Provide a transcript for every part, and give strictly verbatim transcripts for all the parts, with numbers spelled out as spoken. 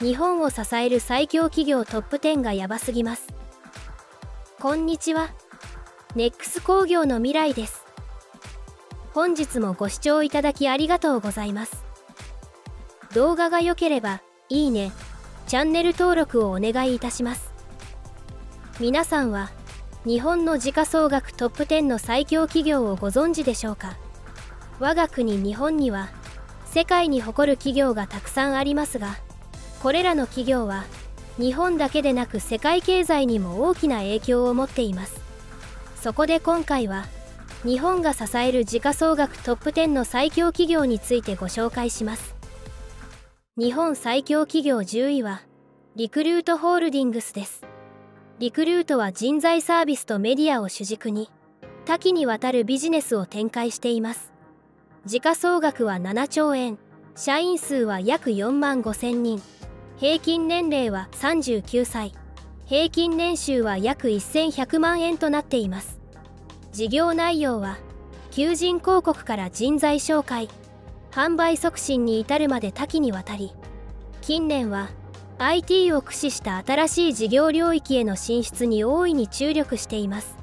日本を支える最強企業トップじゅうがやばすぎます。こんにちは、ネックス工業の未来です。本日もご視聴いただきありがとうございます。動画が良ければいいね、チャンネル登録をお願いいたします。皆さんは日本の時価総額トップじゅうの最強企業をご存知でしょうか。我が国日本には世界に誇る企業がたくさんありますが、これらの企業は日本だけでなく世界経済にも大きな影響を持っています。そこで今回は日本が支える時価総額トップじゅうの最強企業についてご紹介します。日本最強企業じゅういはリクルートホールディングスです。リクルートは人材サービスとメディアを主軸に多岐にわたるビジネスを展開しています。時価総額はななちょうえん、社員数は約よんまんごせんにん、平均年齢はさんじゅうきゅうさい、平均年収は約せんひゃくまんえんとなっています。事業内容は求人広告から人材紹介、販売促進に至るまで多岐にわたり、近年は アイティー を駆使した新しい事業領域への進出に大いに注力しています。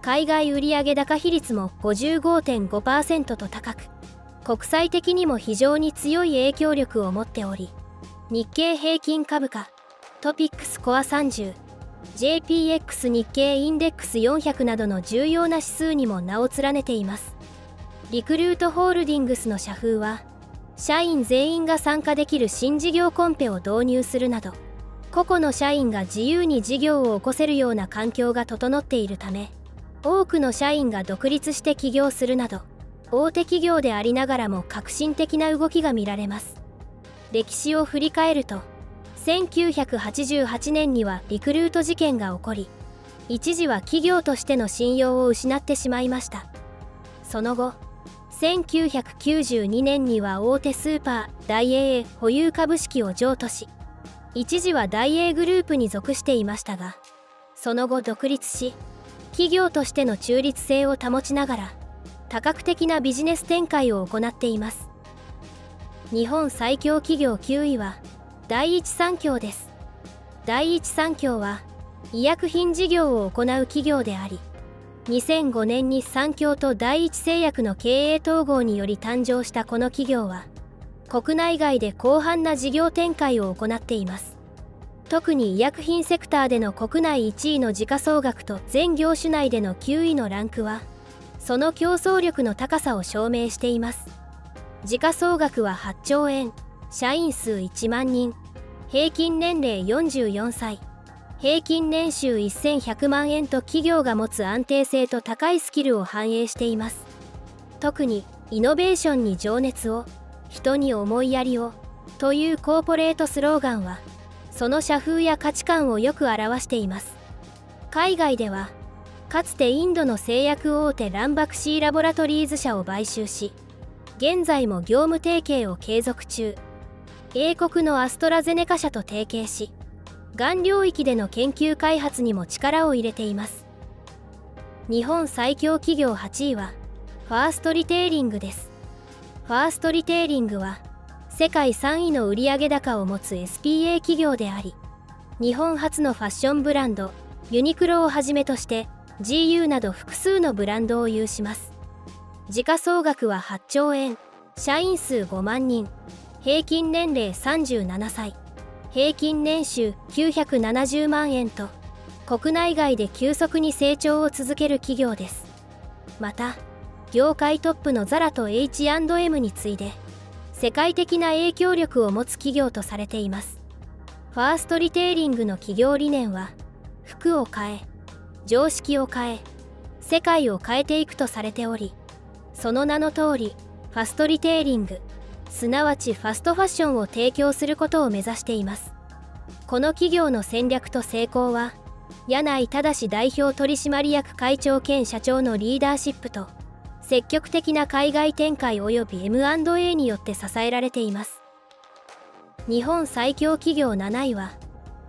海外売上高比率も ごじゅうごてんごパーセント と高く、国際的にも非常に強い影響力を持っており、日経平均株価、トピックスコアさんじゅう、ジェーピーエックス 日経インデックスよんひゃくなどの重要な指数にも名を連ねています。リクルートホールディングスの社風は、社員全員が参加できる新事業コンペを導入するなど、個々の社員が自由に事業を起こせるような環境が整っているため、多くの社員が独立して起業するなど、大手企業でありながらも革新的な動きが見られます。歴史を振り返ると、せんきゅうひゃくはちじゅうはちねんにはリクルート事件が起こり、一時は企業としての信用を失ってしまいました。その後、せんきゅうひゃくきゅうじゅうにねんには大手スーパーダイエー保有株式を譲渡し、一時はダイエーグループに属していましたが、その後独立し、企業としての中立性を保ちながら多角的なビジネス展開を行っています。日本最強企業きゅういは第一三共です。第一三共は医薬品事業を行う企業であり、にせんごねんに三共と第一製薬の経営統合により誕生したこの企業は、国内外で広範な事業展開を行っています。特に医薬品セクターでの国内いちいの時価総額と全業種内でのきゅういのランクは、その競争力の高さを証明しています。時価総額ははっちょうえん、社員数いちまんにん、平均年齢よんじゅうよんさい。平均年収せんひゃくまんえんと企業が持つ安定性と高いスキルを反映しています。特にイノベーションに情熱を、人に思いやりをというコーポレートスローガンは、その社風や価値観をよく表しています。海外ではかつてインドの製薬大手ランバクシーラボラトリーズ社を買収し、現在も業務提携を継続中。英国のアストラゼネカ社と提携し、がん領域での研究開発にも力を入れています。日本最強企業はちいはファーストリテイリングです。ファーストリテイリングは世界さんいの売上高を持つ エスピーエー 企業であり、日本初のファッションブランドユニクロをはじめとして ジーユー など複数のブランドを有します。時価総額ははっちょうえん、社員数ごまんにん、平均年齢さんじゅうななさい、平均年収きゅうひゃくななじゅうまんえんと、国内外で急速に成長を続ける企業です。また、業界トップのザラと エイチアンドエム に次いで世界的な影響力を持つ企業とされています。ファーストリテイリングの企業理念は、服を変え、常識を変え、世界を変えていくとされており、その名の通りファストリテイリング、すなわちファストファッションを提供することを目指しています。この企業の戦略と成功は、柳井正代表取締役会長兼社長のリーダーシップと積極的な海外展開及び エムアンドエー によって支えられています。日本最強企業なないは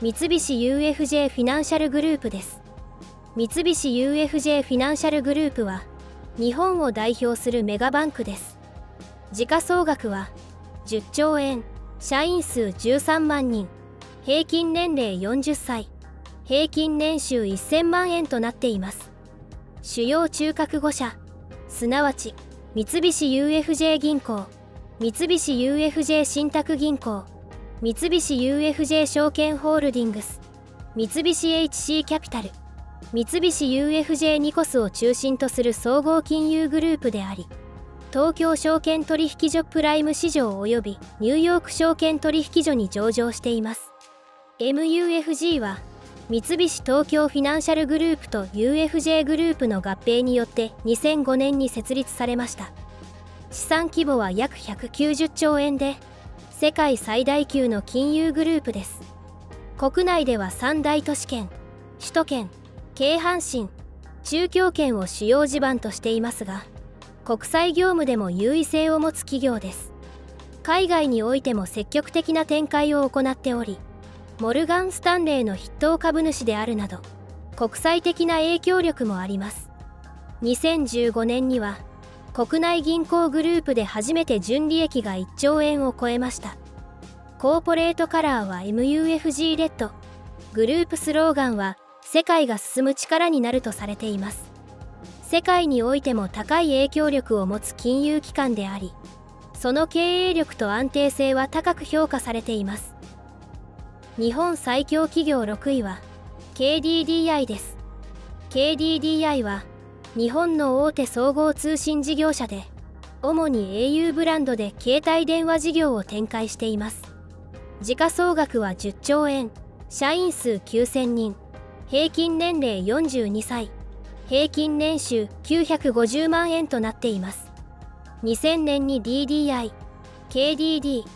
三菱 ユーエフジェー フィナンシャルグループです。三菱 ユーエフジェー フィナンシャルグループは日本を代表するメガバンクです。時価総額はじゅっちょうえん、社員数じゅうさんまんにん、平均年齢よんじゅっさい、平均年収せんまんえんとなっています。主要中核ごしゃ、すなわち三菱 ユーエフジェー 銀行、三菱 ユーエフジェー 信託銀行、三菱 ユーエフジェー 証券ホールディングス、三菱 エイチシー キャピタル、三菱 ユーエフジェー ニコスを中心とする総合金融グループであり、東京証券取引所プライム市場及びニューヨーク証券取引所に上場しています。 エムユーエフジー は三菱東京フィナンシャルグループと ユーエフジェー グループの合併によってにせんごねんに設立されました。資産規模は約ひゃくきゅうじゅっちょうえんで、世界最大級の金融グループです。国内では三大都市圏、首都圏、京阪神、中京圏を主要地盤としていますが、国際業務でも優位性を持つ企業です。海外においても積極的な展開を行っており、モルガン・スタンレーの筆頭株主であるなど国際的な影響力もあります。にせんじゅうごねんには国内銀行グループで初めて純利益がいっちょうえんを超えました。コーポレートカラーは エムユーエフジー レッド、グループスローガンは世界が進む力になるとされています。世界においても高い影響力を持つ金融機関であり、その経営力と安定性は高く評価されています。日本最強企業ろくいは ケーディーディーアイ です。 ケーディーディーアイ は日本の大手総合通信事業者で、主に エーユー ブランドで携帯電話事業を展開しています。時価総額はじゅっちょうえん、社員数きゅうせんにん、平均年齢よんじゅうにさい、平均年収きゅうひゃくごじゅうまんえんとなっています。にせんねんに ディーディーアイ、 ケーディーディー、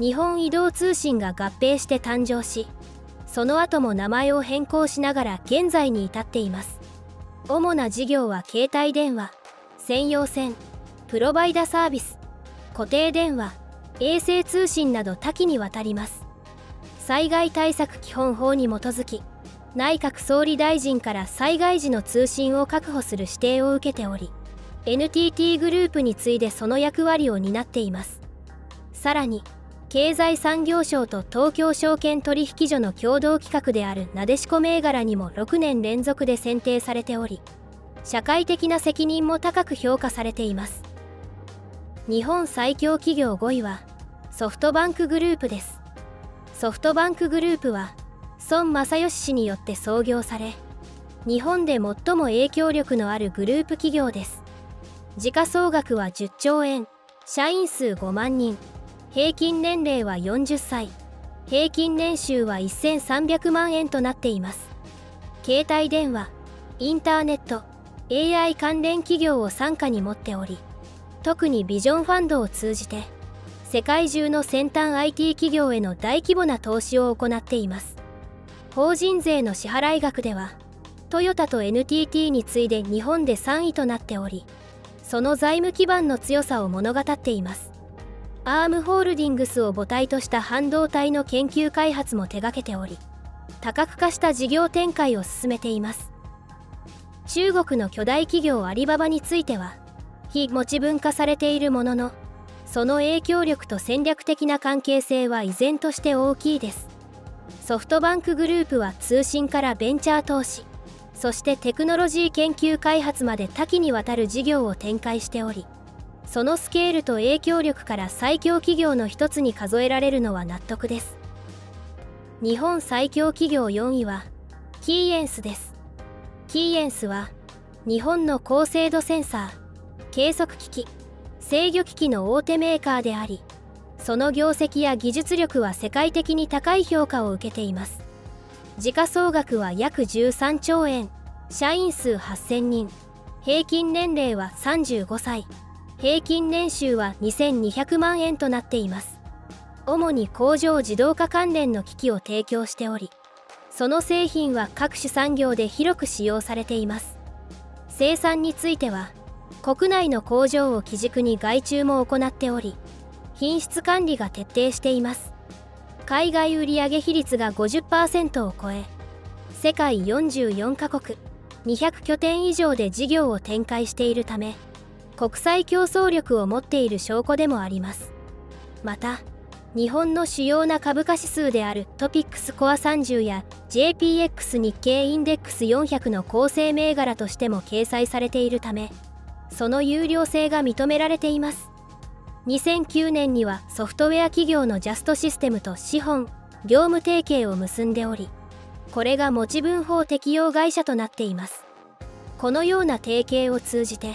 日本移動通信が合併して誕生し、その後も名前を変更しながら現在に至っています。主な事業は携帯電話、専用線、プロバイダサービス、固定電話、衛星通信など多岐にわたります。災害対策基本法に基づき、内閣総理大臣から災害時の通信を確保する指定を受けており、 エヌティーティー グループに次いでその役割を担っています。さらに経済産業省と東京証券取引所の共同企画であるなでしこ銘柄にもろくねんれんぞくで選定されており、社会的な責任も高く評価されています。日本最強企業ごいはソフトバンクグループです。ソフトバンクグループは孫正義氏によって創業され、日本で最も影響力のあるグループ企業です。時価総額はじゅっちょうえん、社員数ごまんにん、平均年齢はよんじゅっさい、平均年収はせんさんびゃくまんえんとなっています。携帯電話、インターネット、エーアイ 関連企業を傘下に持っており、特にビジョンファンドを通じて世界中の先端 アイティー 企業への大規模な投資を行っています。法人税の支払額ではトヨタと エヌティーティー に次いで日本でさんいとなっており、その財務基盤の強さを物語っています。アームホールディングスを母体とした半導体の研究開発も手掛けており、多角化した事業展開を進めています。中国の巨大企業アリババについては非持ち分化されているものの、その影響力と戦略的な関係性は依然として大きいです。ソフトバンクグループは通信からベンチャー投資、そしてテクノロジー研究開発まで多岐にわたる事業を展開しており、そのスケールと影響力から最強企業の一つに数えられるのは納得です。日本最強企業よんいはキーエンスです。キーエンスは日本の高精度センサー、計測機器、制御機器の大手メーカーであり、その業績や技術力は世界的に高い評価を受けています。時価総額は約じゅうさんちょうえん、社員数はっせんにん、平均年齢はさんじゅうごさい、平均年収はにせんにひゃくまんえんとなっています。主に工場自動化関連の機器を提供しており、その製品は各種産業で広く使用されています。生産については国内の工場を基軸に外注も行っており、品質管理が徹底しています。海外売上比率が ごじゅっパーセント を超え、世界よんじゅうよんカ国にひゃくきょてん以上で事業を展開しているため、国際競争力を持っている証拠でもあります。また日本の主要な株価指数であるトピックスコアさんじゅうや ジェーピーエックス 日経インデックスよんひゃくの構成銘柄としても掲載されているため、その優良性が認められています。にせんきゅうねんにはソフトウェア企業のジャストシステムと資本業務提携を結んでおり、これが持ち分法適用会社となっています。このような提携を通じて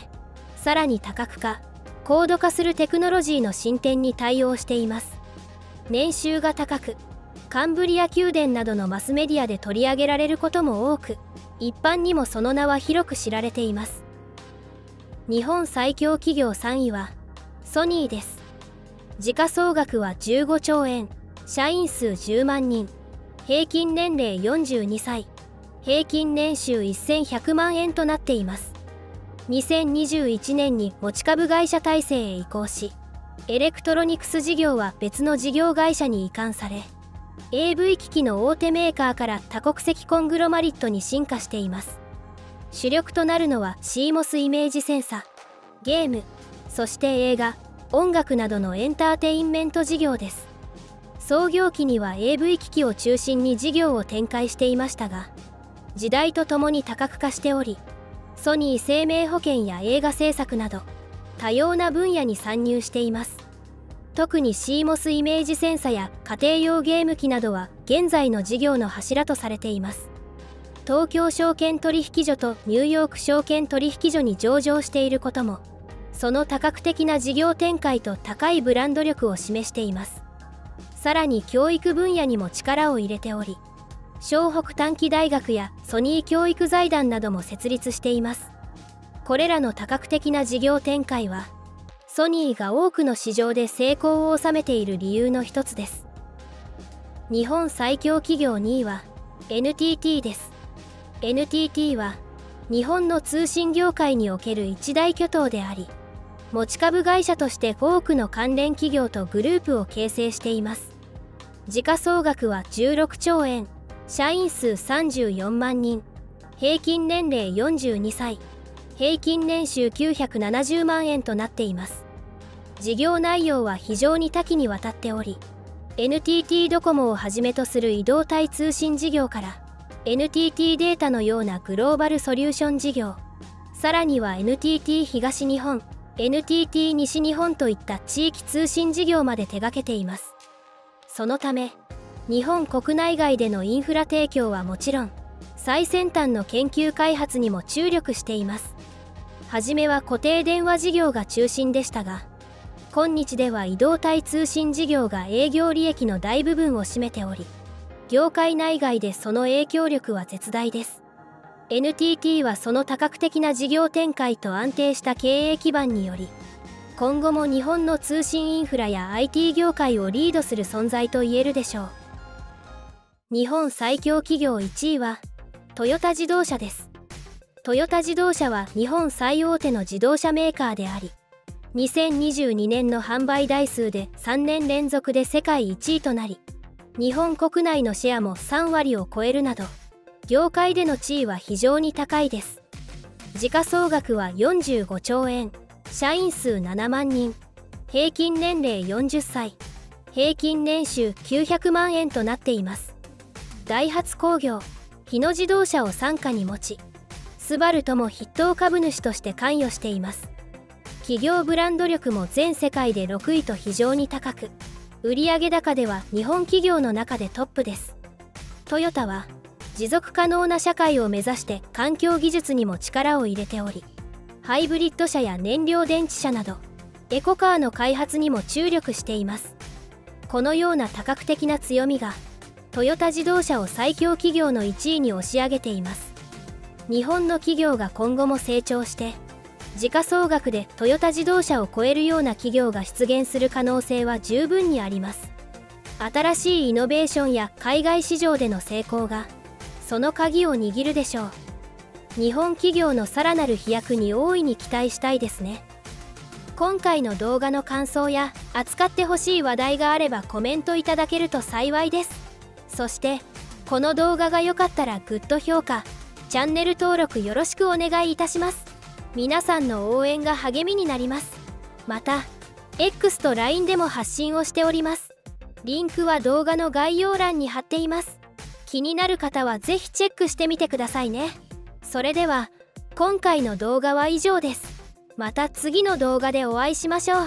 さらに多角化高度化するテクノロジーの進展に対応しています。年収が高く、カンブリア宮殿などのマスメディアで取り上げられることも多く、一般にもその名は広く知られています。日本最強企業さんいはソニーです。時価総額はじゅうごちょうえん、社員数じゅうまんにん、平均年齢よんじゅうにさい、平均年収せんひゃくまんえんとなっています。にせんにじゅういちねんに持ち株会社体制へ移行し、エレクトロニクス事業は別の事業会社に移管され、 エーブイ 機器の大手メーカーから多国籍コングロマリットに進化しています。主力となるのは シーモス イメージセンサ、ゲーム、そして映画、音楽などのエンターテインメント事業です。創業期には エーブイ 機器を中心に事業を展開していましたが、時代とともに多角化しており、ソニー生命保険や映画制作など多様な分野に参入しています。特に シーモス イメージセンサや家庭用ゲーム機などは現在の事業の柱とされています。東京証券取引所とニューヨーク証券取引所に上場していることも、その多角的な事業展開と高いブランド力を示しています。さらに教育分野にも力を入れており、湘北短期大学やソニー教育財団なども設立しています。これらの多角的な事業展開はソニーが多くの市場で成功を収めている理由の一つです。日本最強企業にいは エヌティーティー です。 エヌティーティー は日本の通信業界における一大巨頭であり、持ち株会社として多くの関連企業とグループを形成しています。時価総額はじゅうろくちょうえん、社員数さんじゅうよんまんにん、平均年齢よんじゅうにさい、平均年収きゅうひゃくななじゅうまんえんとなっています。事業内容は非常に多岐にわたっており、 エヌティーティー ドコモをはじめとする移動体通信事業から エヌティーティー データのようなグローバルソリューション事業、さらには エヌティーティー 東日本、 エヌティーティー 西日本といった地域通信事業まで手掛けています。そのため日本国内外でのインフラ提供はもちろん、最先端の研究開発にも注力しています。初めは固定電話事業が中心でしたが、今日では移動体通信事業が営業利益の大部分を占めており、業界内外でその影響力は絶大です。 エヌティーティー はその多角的な事業展開と安定した経営基盤により、今後も日本の通信インフラや アイティー 業界をリードする存在と言えるでしょう。日本最強企業いちいはトヨタ自動車です。トヨタ自動車は日本最大手の自動車メーカーであり、にせんにじゅうにねんの販売台数でさんねんれんぞくで世界いちいとなり、日本国内のシェアもさんわりを超えるなど、業界での地位は非常に高いです。時価総額はよんじゅうごちょうえん、社員数ななまんにん、平均年齢よんじゅっさい、平均年収きゅうひゃくまんえんとなっています。ダイハツ工業、日野自動車を傘下に持ち、スバルとも筆頭株主として関与しています。企業ブランド力も全世界でろくいと非常に高く、売上高では日本企業の中でトップです。トヨタは持続可能な社会を目指して環境技術にも力を入れており、ハイブリッド車や燃料電池車などエコカーの開発にも注力しています。このような多角的な強みがトヨタ自動車を最強企業のいちいに押し上げています。日本の企業が今後も成長して、時価総額でトヨタ自動車を超えるような企業が出現する可能性は十分にあります。新しいイノベーションや海外市場での成功がその鍵を握るでしょう。日本企業のさらなる飛躍に大いに期待したいですね。今回の動画の感想や扱ってほしい話題があればコメントいただけると幸いです。そしてこの動画が良かったらグッド評価、チャンネル登録よろしくお願いいたします。皆さんの応援が励みになります。また エックス と ライン でも発信をしております。リンクは動画の概要欄に貼っています。気になる方はぜひチェックしてみてくださいね。それでは今回の動画は以上です。また次の動画でお会いしましょう。